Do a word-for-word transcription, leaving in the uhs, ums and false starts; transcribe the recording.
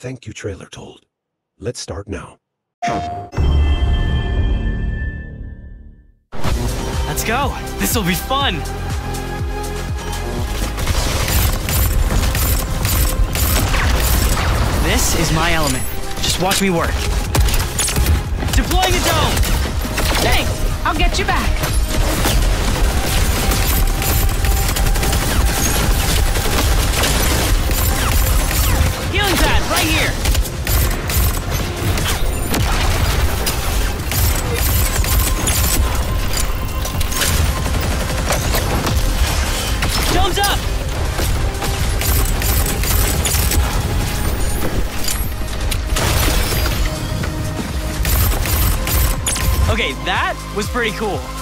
Thank you, TrailerTold. Let's start now. Let's go. This will be fun. This is my element. Just watch me work. Deploying the dome. Thanks. I'll get you back. Healing pad right here. Dome's up. Okay, that was pretty cool.